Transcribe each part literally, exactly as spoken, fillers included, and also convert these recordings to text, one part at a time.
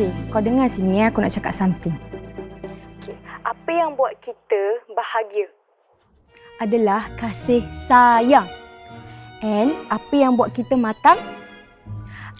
Okay, kau dengar sini, aku nak cakap something. Okay, apa yang buat kita bahagia adalah kasih sayang. And apa yang buat kita matang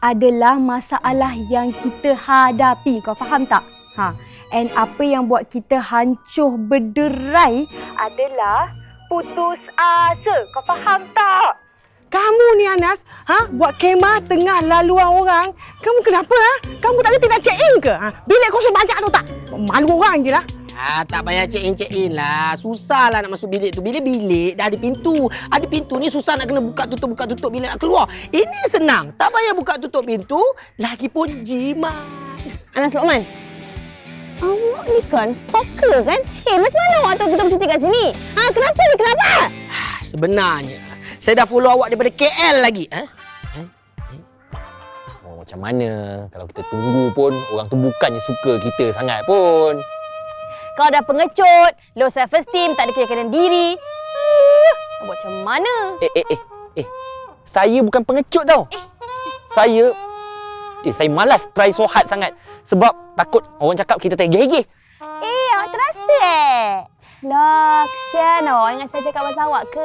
adalah masalah yang kita hadapi. Kau faham tak? Ha. And apa yang buat kita hancur berderai adalah putus asa. Kau faham tak? Kamu ni Anas, ha? Buat kemah tengah laluan orang. Kamu kenapa? Ha? Kamu tak kena nak check-in ke? Ha? Bilik kosong banyak tu tak? Malu orang je lah. Ah, tak payah check-in, check-in lah. Susahlah nak masuk bilik tu. Bilik-bilik dah ada pintu. Ada pintu ni susah nak kena buka tutup, buka tutup bila nak keluar. Ini senang. Tak payah buka tutup pintu. Lagipun jimat. Anas Lokman, awak ni kan stalker kan? Eh, macam mana awak tahu kita bercuti kat sini? Ha, kenapa ni? Kenapa? Ah, sebenarnya, saya dah follow awak daripada K L lagi. Ha? Ha? Ha? Oh, macam mana? Kalau kita tunggu pun, orang tu bukannya suka kita sangat pun. Kau dah pengecut, low self-esteem, tak ada keyakinan diri. Uh, buat macam mana? Eh, eh, eh. eh. Saya bukan pengecut tau. Eh. Saya... Eh, saya malas try so hard sangat. Sebab takut orang cakap kita tergegeh-geh. Eh, awak terasa eh? Lah, kesian awak ingat saya cakap pasal awak ke?